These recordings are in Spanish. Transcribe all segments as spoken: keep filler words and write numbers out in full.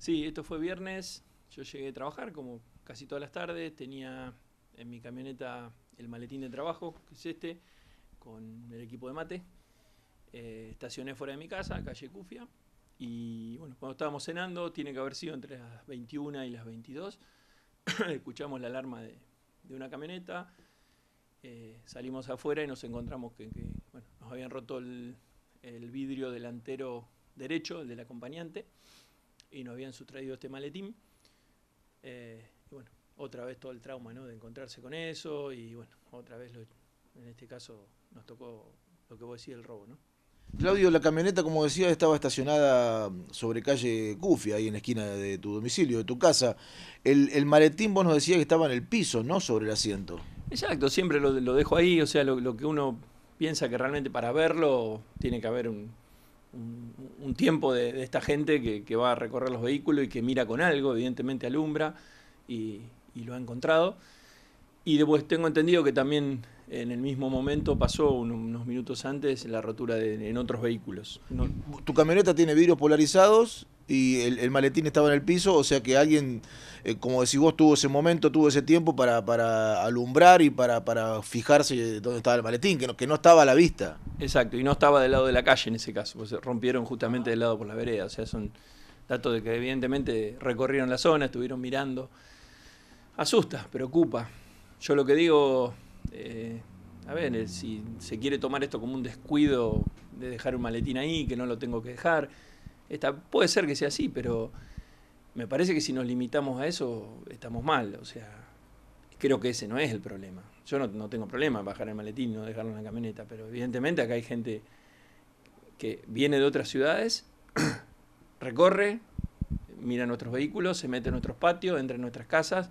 Sí, esto fue viernes, yo llegué a trabajar como casi todas las tardes, tenía en mi camioneta el maletín de trabajo, que es este, con el equipo de mate. Eh, estacioné fuera de mi casa, calle Cuffia, y bueno, cuando estábamos cenando, tiene que haber sido entre las veintiuna y las veintidós, escuchamos la alarma de, de una camioneta, eh, salimos afuera y nos encontramos que, que bueno, nos habían roto el, el vidrio delantero derecho, el del acompañante, y nos habían sustraído este maletín. Eh, y bueno, otra vez todo el trauma, ¿no?, de encontrarse con eso, y bueno, otra vez, lo, en este caso, nos tocó lo que vos decís, el robo, ¿no? Claudio, la camioneta, como decía, estaba estacionada sobre calle Cuffia, ahí en la esquina de tu domicilio, de tu casa. El, el maletín, vos nos decías que estaba en el piso, ¿no?, sobre el asiento. Exacto, siempre lo, lo dejo ahí, o sea, lo, lo que uno piensa que realmente para verlo tiene que haber un, un, un tiempo de, de esta gente que, que va a recorrer los vehículos y que mira con algo, evidentemente alumbra y, y lo ha encontrado. Y después tengo entendido que también en el mismo momento pasó, unos minutos antes, la rotura de, en otros vehículos. No. Tu camioneta tiene vidrios polarizados y el, el maletín estaba en el piso, o sea que alguien, eh, como decís vos, tuvo ese momento, tuvo ese tiempo para, para alumbrar y para, para fijarse dónde estaba el maletín, que no, que no estaba a la vista. Exacto, y no estaba del lado de la calle en ese caso, pues rompieron justamente del lado por la vereda, o sea, son datos de que evidentemente recorrieron la zona, estuvieron mirando. Asusta, preocupa. Yo lo que digo, eh, a ver, si se quiere tomar esto como un descuido de dejar un maletín ahí, que no lo tengo que dejar, esta, puede ser que sea así, pero me parece que si nos limitamos a eso, estamos mal. O sea, creo que ese no es el problema. Yo no, no tengo problema en bajar el maletín, no dejarlo en la camioneta, pero evidentemente acá hay gente que viene de otras ciudades, recorre, mira nuestros vehículos, se mete en nuestros patios, entra en nuestras casas.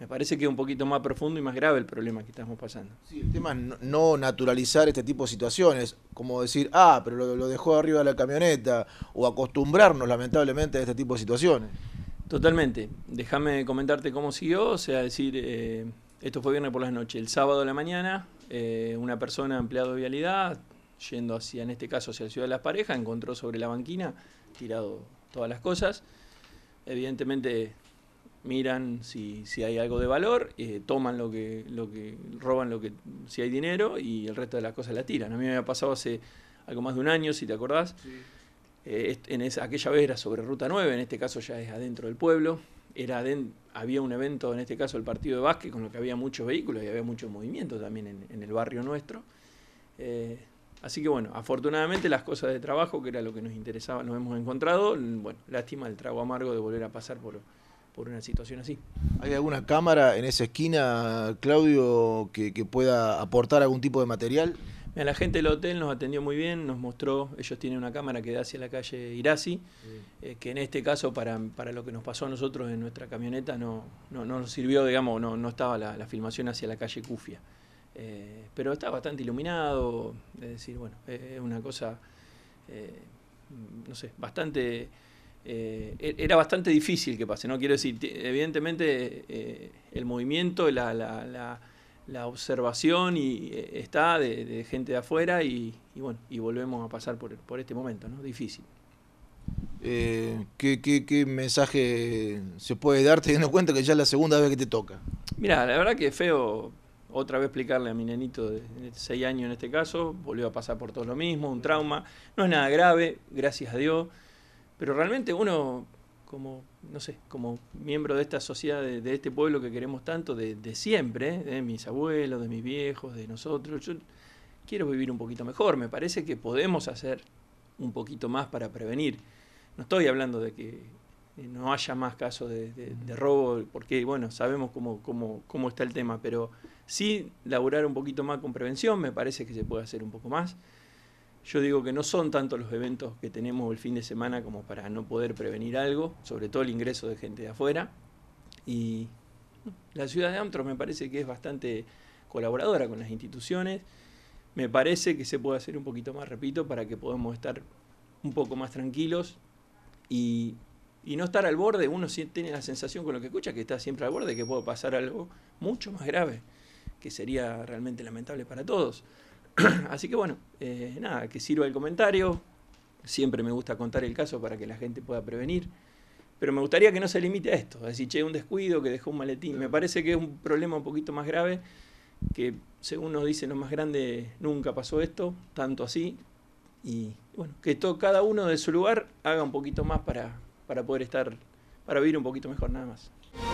Me parece que es un poquito más profundo y más grave el problema que estamos pasando. Sí, el tema es no naturalizar este tipo de situaciones, como decir, ah, pero lo, lo dejó arriba de la camioneta, o acostumbrarnos lamentablemente a este tipo de situaciones. Totalmente. Déjame comentarte cómo siguió, o sea, decir, eh, esto fue viernes por las noches. El sábado a la mañana, eh, una persona, empleado de vialidad, yendo hacia, en este caso, hacia la ciudad de Las Parejas, encontró sobre la banquina, tirado todas las cosas. Evidentemente miran si, si hay algo de valor, eh, toman lo que, lo que roban, lo que si hay dinero, y el resto de las cosas la tiran. A mí me había pasado hace algo más de un año, si te acordás. Sí. Eh, en esa, aquella vez era sobre Ruta nueve, en este caso ya es adentro del pueblo. Era adentro, había un evento, en este caso el partido de básquet, con lo que había muchos vehículos y había mucho movimiento también en, en el barrio nuestro. Eh, así que bueno, afortunadamente las cosas de trabajo, que era lo que nos interesaba, nos hemos encontrado. Bueno, lástima el trago amargo de volver a pasar por... por una situación así. ¿Hay alguna cámara en esa esquina, Claudio, que, que pueda aportar algún tipo de material? Mira, la gente del hotel nos atendió muy bien, nos mostró, ellos tienen una cámara que da hacia la calle Irassi, sí. eh, que en este caso para, para lo que nos pasó a nosotros en nuestra camioneta no, no, no nos sirvió, digamos, no, no estaba la, la filmación hacia la calle Cuffia. Eh, pero está bastante iluminado, es decir, bueno, es eh, una cosa, eh, no sé, bastante... Eh, era bastante difícil que pase, ¿no? Quiero decir, evidentemente eh, el movimiento, la, la, la, la observación y, eh, está de, de gente de afuera y, y bueno, y volvemos a pasar por, por este momento, ¿no? Difícil. Eh, ¿qué, qué, ¿Qué mensaje se puede dar teniendo cuenta que ya es la segunda vez que te toca? Mirá, la verdad que es feo otra vez explicarle a mi nenito de seis años en este caso, volvió a pasar por todo lo mismo, un trauma, no es nada grave, gracias a Dios. Pero realmente uno, como, no sé, como miembro de esta sociedad, de, de este pueblo que queremos tanto, de, de siempre, ¿eh? de mis abuelos, de mis viejos, de nosotros, yo quiero vivir un poquito mejor. Me parece que podemos hacer un poquito más para prevenir. No estoy hablando de que no haya más casos de, de, de robo, porque bueno, sabemos cómo, cómo, cómo está el tema, pero sí laburar un poquito más con prevención, me parece que se puede hacer un poco más. Yo digo que no son tantos los eventos que tenemos el fin de semana como para no poder prevenir algo, sobre todo el ingreso de gente de afuera. Y la ciudad de Armstrong me parece que es bastante colaboradora con las instituciones. Me parece que se puede hacer un poquito más, repito, para que podamos estar un poco más tranquilos y, y no estar al borde. Uno tiene la sensación con lo que escucha que está siempre al borde, que puede pasar algo mucho más grave, que sería realmente lamentable para todos. Así que bueno, eh, nada, que sirva el comentario. Siempre me gusta contar el caso para que la gente pueda prevenir. Pero me gustaría que no se limite a esto, es decir, che, un descuido que dejó un maletín. Me parece que es un problema un poquito más grave, que según nos dicen los más grandes, nunca pasó esto, tanto así. Y bueno, que todo, cada uno de su lugar haga un poquito más para, para poder estar, para vivir un poquito mejor, nada más.